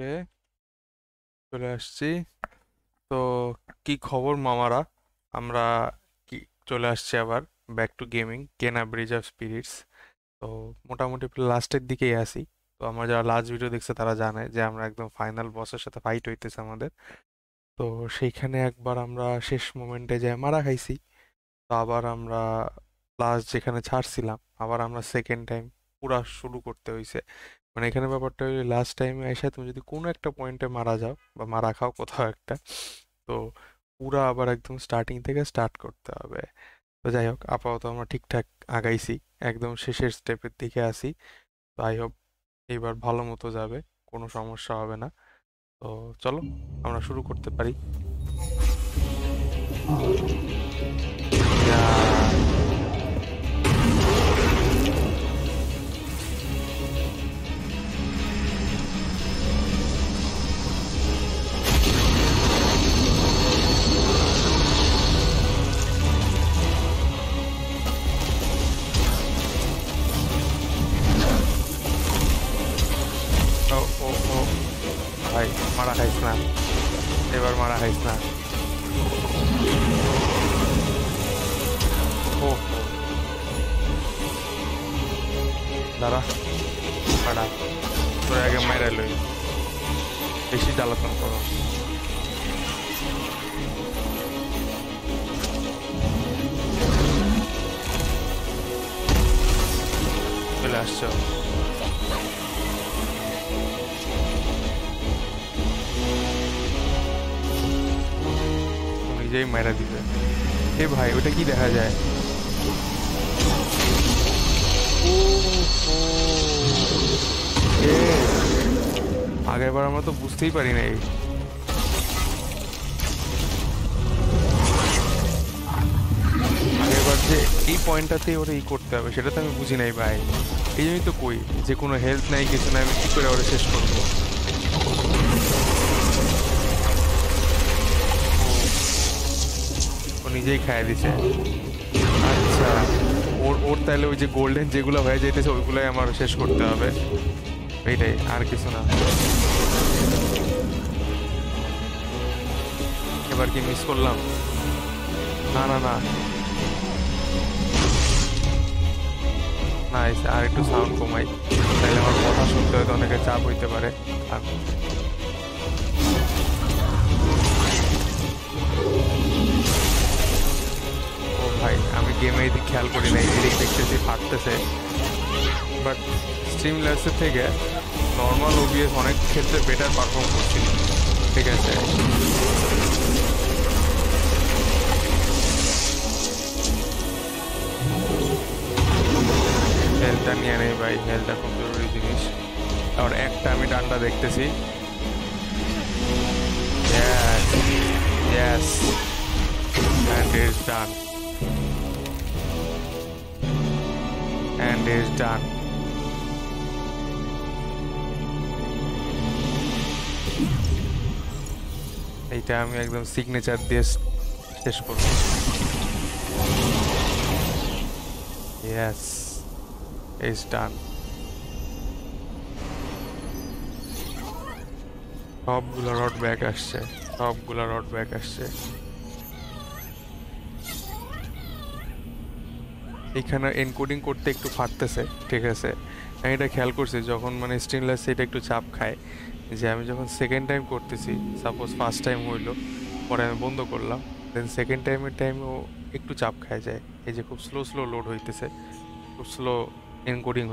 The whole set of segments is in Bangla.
ओके चले आसছি तो কি খবর মামারা আমরা কি চলে আসছে আবার back to gaming Kena bridge of spirits তো মোটামুটি লাস্টের দিকেই আসি তো আমরা যারা লাস্ট ভিডিও দেখছে তারা জানে যে আমরা একদম ফাইনাল বসের সাথে ফাইট হইতেছে আমাদের তো সেইখানে একবার আমরা শেষ মোমেন্টে যায় মারা খাইছি তো আবার আমরা লাস্ট যেখানে ছাড়ছিলাম আবার আমরা সেকেন্ড টাইম পুরা শুরু করতে হইছে মানে এখানে ব্যাপারটা হলো লাস্ট টাইমে আইসা তুমি যদি কোনো একটা পয়েন্টে মারা যাও বা মারা খাও কোথাও একটা তো পুরা আবার একদম স্টার্টিং থেকে স্টার্ট করতে হবে তো যাই হোক আপাতত আমরা ঠিকঠাক আগাইছি একদম শেষের স্টেপের দিকে আসি তো আই হোপ এইবার ভালো মতো যাবে কোনো সমস্যা হবে না তো চলো আমরা শুরু করতে পারি की देखा जाए आगे बार हम तो बुझते ही पारी नहीं बुझी नहीं भाई ये तो कोई जो कोनो हेल्प नहीं किसी ना शेष करब নিজেই খাইয়ে দিছে আচ্ছা ওর ওর তাহলে ওই যে গোল্ডেন যেগুলো হয়ে যাইতেছে ওইগুলাই আমার শেষ করতে হবে এইটাই আর কিছু না এবার কি মিস করলাম না না না নাইস আর একটু সাউন্ড কমাই তাহলে আমার কথা শুনতে হয়তো অনেকে চাপ হইতে পারে আর भाई हमें गेम ख्याल करी नहीं देखते फाटते बाट स्ट्रीम लेसर थे नॉर्मल ओबीएस अनेक क्षेत्र बेटार परफॉर्म कर ठीक है हेल्थटा नहीं नहीं भाई हेल्थटा खूब जरूरी जिनिस और एकटा हमें डांडा देखते yes yes and it's done And is done. এইটা আমি একদম সিগনেচার দিয়ে শেষ করব। Yes, is done. সবগুলো রড ব্যাক আসছে। সবগুলো রড ব্যাক আসছে। এখানে এনকোডিং করতে একটু ফাটতেছে ঠিক আছে আমি এটা খেয়াল করছি যখন মানে স্ট্রিমলেস সেটা একটু চাপ খায় যে আমি যখন সেকেন্ড টাইম করতেছি সাপোজ ফার্স্ট টাইম হইলো পরে আমি বন্ধ করলাম দেন সেকেন্ড টাইমের টাইমও একটু চাপ খায় যায় এই যে খুব স্লো স্লো লোড হইতেছে খুব স্লো এনকোডিং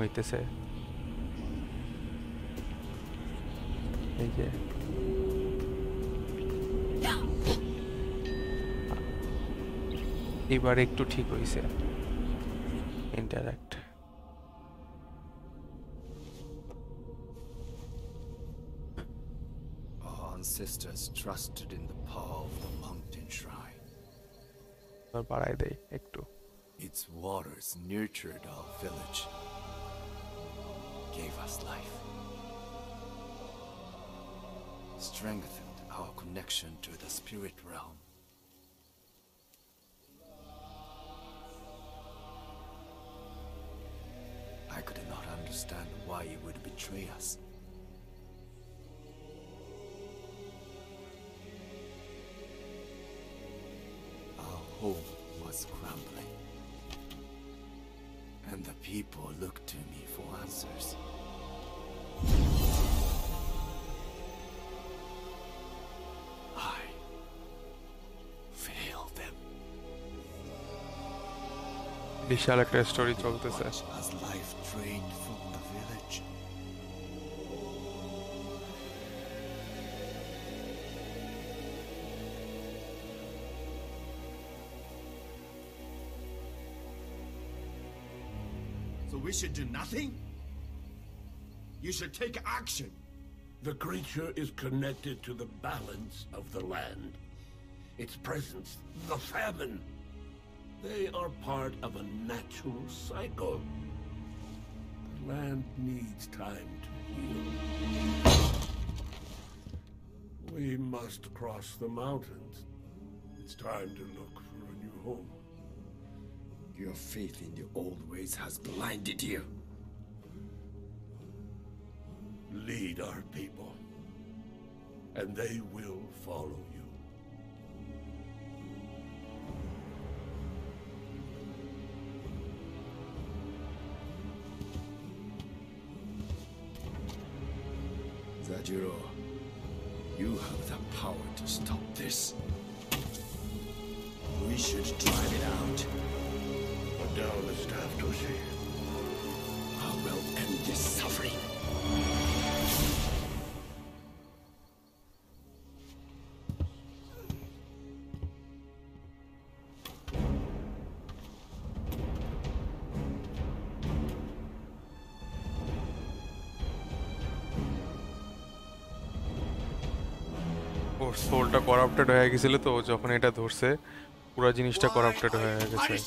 হইতেছে এই যে এবার একটু ঠিক হইছে Interact. Our ancestors trusted in the power of the mountain shrine. Its waters nurtured our village, gave us life, strengthened our connection to the spirit realm. I could not understand why he would betray us. home was crumbling, and the people looked to me for answers. Vishalakra's story told us that as life drained from the village, so we should do nothing. You should take action. The creature is connected to the balance of the land, its presence, the famine. They are part of a natural cycle. The land needs time to heal. We must cross the mountains. It's time to look for a new home. Your faith in the old ways has blinded you. Lead our people, and they will follow you. Zajiro, you have the power to stop this. We should drive it out. What thou dost have to say? I will end this suffering. सोलटा करप्टेड हो गए तो जखन एटा धरसे पूरा जिनिसटा करप्टेड हो गए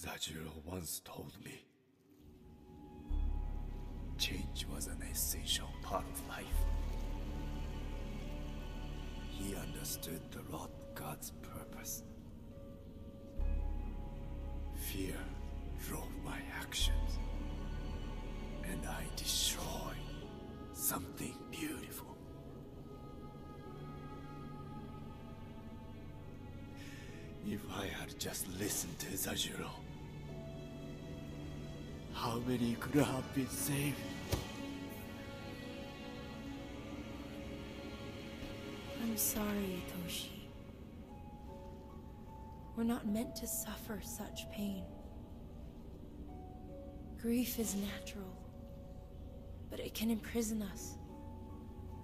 Zajiro once told me change was an essential part of life. He understood the Lord God's purpose. Fear drove my actions, and I destroyed something beautiful. If I had just listened to Zajiro, how many could have been saved? I'm sorry, Itoshi. We're not meant to suffer such pain. Grief is natural, but it can imprison us,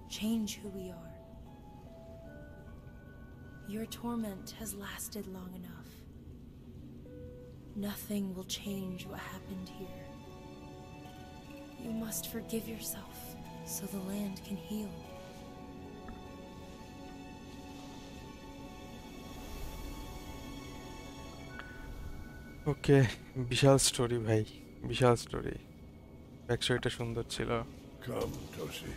change who we are. Your torment has lasted long enough. Nothing will change what happened here. You must forgive yourself so the land can heal. Okay, Vishal story, bhai. Vishal story. Backstory ta sundor chilo. Come, Toshi.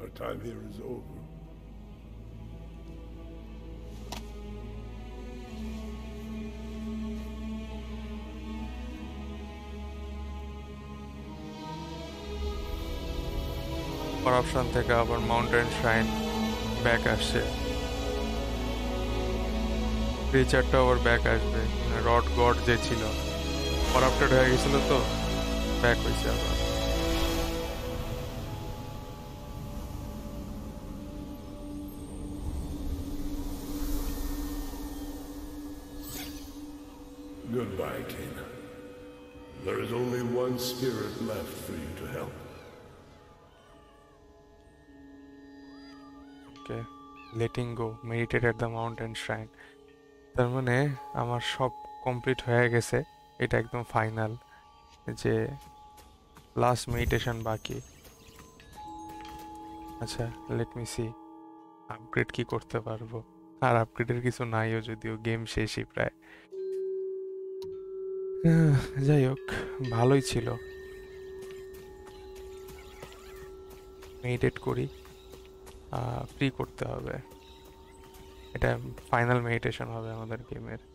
Our time here is over. Corruption take our mountain shrine back as creature tower back as rod god je chilo corrupted hoye gechilo to back hoyse abar goodbye Kaina. There is only one spirit left for you to help. Okay, letting go, meditate at the mountain shrine. তার মানে আমার সব কমপ্লিট হয়ে গেছে, এটা একদম ফাইনাল, যে লাস্ট মেডিটেশন বাকি। আচ্ছা লেট মি সি আপগ্রেড কি করতে পারবো, আর আপগ্রেডের কিছু নাইও যদিও গেম শেষই প্রায়। যাই হোক ভালোই ছিল, মেডিটেট করি, ফ্রি করতে হবে। এটা ফাইনাল মেডিটেশন হবে আমাদের গেমের। লাস্ট সোল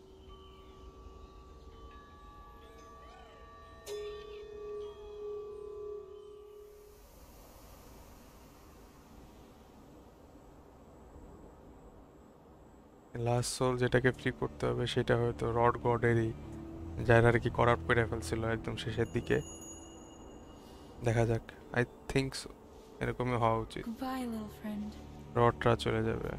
যেটাকে ফ্রি করতে হবে সেটা হয়তো রড গডেরই, যারা আর কি করাপ্ট করে ফেলছিল একদম শেষের দিকে। দেখা যাক, আই থিঙ্ক এরকমই হওয়া উচিত। রডটা চলে যাবে।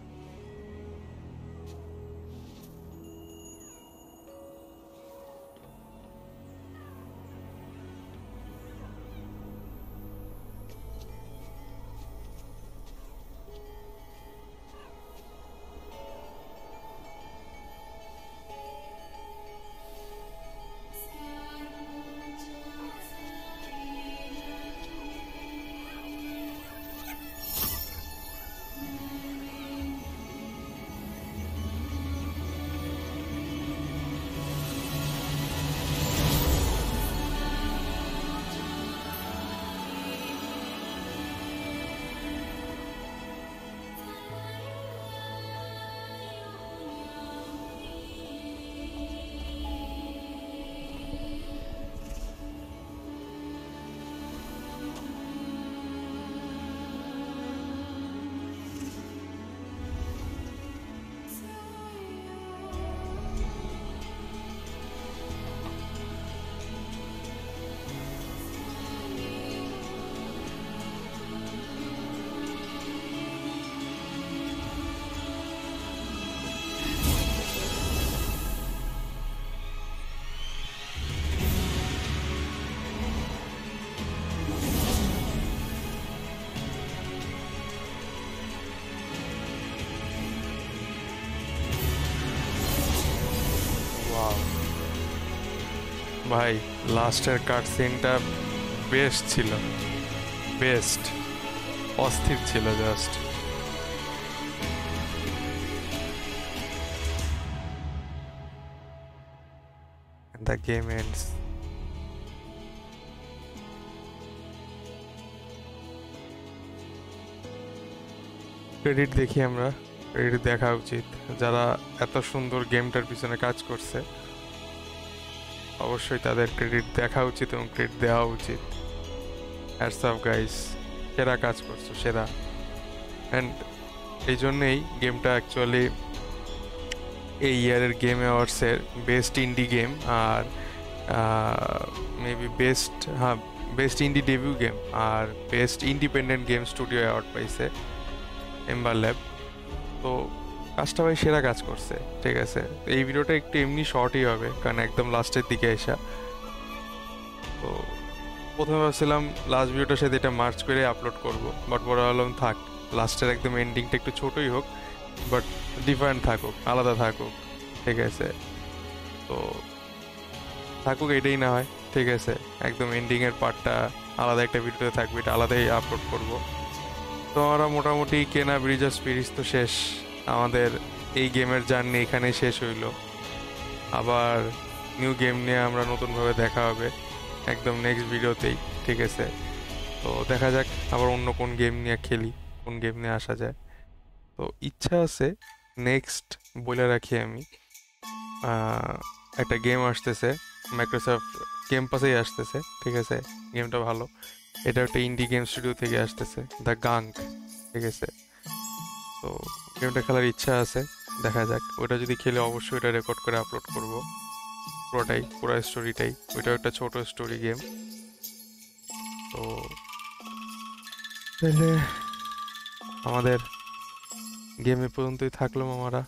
ভাই লাস্টের কাট সিনটা বেস্ট ছিল, বেস্ট অস্থির ছিল just. The game ends. Credit দেখি আমরা, ক্রেডিট দেখা উচিত যারা এত সুন্দর গেমটার পিছনে কাজ করছে, অবশ্যই তাদের ক্রেডিট দেখা উচিত এবং ক্রেডিট দেওয়া উচিত। হ্যাটস অফ গাইস, সেরা কাজ করছো, সেরা। অ্যান্ড এই জন্যেই গেমটা অ্যাকচুয়ালি এই ইয়ারের গেম অ্যাওয়ার্ডসের বেস্ট ইন্ডি গেম আর মেবি বেস্ট, হ্যাঁ বেস্ট ইন্ডি ডেবিউ গেম আর best independent game studio award পাইছে এম্বার ল্যাব। তো কাজটা ভাই সেরা কাজ করছে, ঠিক আছে। এই ভিডিওটা একটু এমনি শর্টই হবে কারণ একদম লাস্টের দিকে আসা। তো প্রথমে ভাবছিলাম লাস্ট ভিডিওটার সাথে এটা মার্চ করে আপলোড করব, বাট বড় হলাম থাক লাস্টের একদম এন্ডিংটা একটু ছোটোই হোক, বাট ডিফারেন্ট থাকুক, আলাদা থাকুক, ঠিক আছে। তো থাকুক এটাই না হয়, ঠিক আছে। একদম এন্ডিংয়ের পার্টটা আলাদা একটা ভিডিওতে থাকবে, এটা আলাদাই আপলোড করব। তো আমরা মোটামুটি কেনা ব্রিজ অফ স্পিরিটস তো শেষ, আমাদের এই গেমের জার্নি এখানেই শেষ হইল। আবার নিউ গেম নিয়ে আমরা নতুনভাবে দেখা হবে একদম নেক্সট ভিডিওতেই, ঠিক আছে। তো দেখা যাক আবার অন্য কোন গেম নিয়ে খেলি, কোন গেম নিয়ে আসা যায়। তো ইচ্ছা আছে নেক্সট বলে রাখি, আমি একটা গেম আসতেছে মাইক্রোসফট গেম পাসেই আসতেছে, ঠিক আছে। গেমটা ভালো, এটা একটা ইন্ডি গেম স্টুডিও থেকে আসতেছে, দ্য গাঙ্ক, ঠিক আছে। তো গেমটা খেলার ইচ্ছা আছে, দেখা যাক। ওটা যদি খেলে অবশ্যই ওটা রেকর্ড করে আপলোড করব পুরোটাই, পুরো স্টোরিটাই। ওইটাও একটা ছোট স্টোরি গেম। তো তাহলে আমাদের গেমে পর্যন্তই থাকলাম আমরা।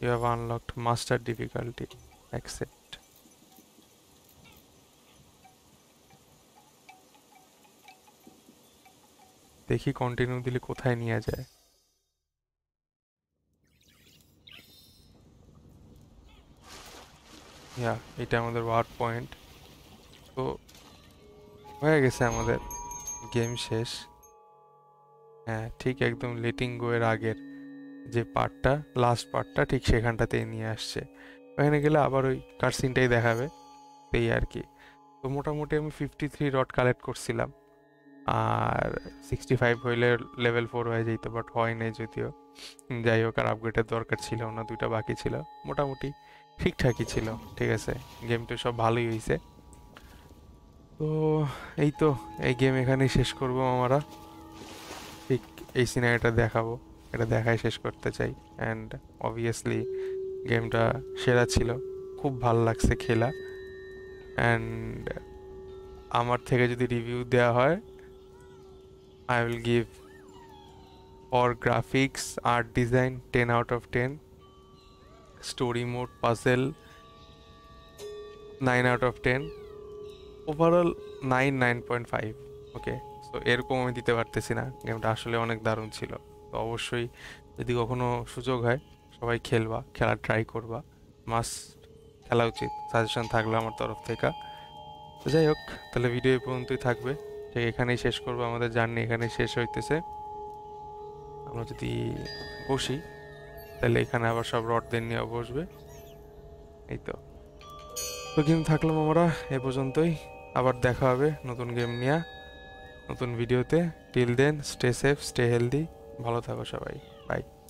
You have unlocked master difficulty, accept. দেখি কন্টিনিউ দিলে কোথায় নিয়ে যায়। হ্যাঁ, এটা আমাদের ওয়ার পয়েন্ট। তো হয়ে গেছে আমাদের গেম শেষ। হ্যাঁ, ঠিক একদম লেটিং গো এর আগের যে পার্টটা, লাস্ট পার্টটা, ঠিক সেখানটাতেই নিয়ে আসছে। ওখানে গেলে আবার ওই কারসিনটাই দেখাবে, এই আর কি। তো মোটামুটি আমি 53 রড কালেক্ট করছিলাম, আর 65 হইলে লেভেল 4 হয়ে যেত, বাট হয় নাই যদিও। যাই হোক, আর আপগ্রেডের দরকার ছিল না, দুইটা বাকি ছিল। মোটামুটি ঠিকঠাকই ছিল, ঠিক আছে। গেমটা সব ভালোই হয়েছে। তো এই তো এই গেম এখানেই শেষ করব আমরা। ঠিক এই সিনারিটা দেখাবো, এটা দেখাই শেষ করতে চাই। অ্যান্ড অবভিয়াসলি গেমটা সেরা ছিল, খুব ভালো লাগছে খেলা। অ্যান্ড আমার থেকে যদি রিভিউ দেওয়া হয়, I will give for graphics, art design 10 out of 10, story mode, puzzle 9 out of 10, overall 9.5. okay, so এরকম আমি দিতে পারতেছি না। গেমটা আসলে অনেক দারুণ ছিল। তো অবশ্যই যদি কখনো সুযোগ হয় সবাই খেলবা, খেলা ট্রাই করবা, মাস্ট খেলা উচিত। সাজেশন থাকলো আমার তরফ থেকে। তো যাই হোক, তাহলে ভিডিও পর্যন্তই থাকবে, ঠিক এখানেই শেষ করবো। আমাদের জার্নি এখানেই শেষ হইতেছে। আমরা যদি বসি তাহলে এখানে আবার সব রডদের নিয়ে বসবে, এই তো। তো গেম থাকলাম আমরা এ পর্যন্তই। আবার দেখা হবে নতুন গেম নিয়ে, নতুন ভিডিওতে। Till then, stay safe, stay healthy, ভালো থাকো সবাই, বাই।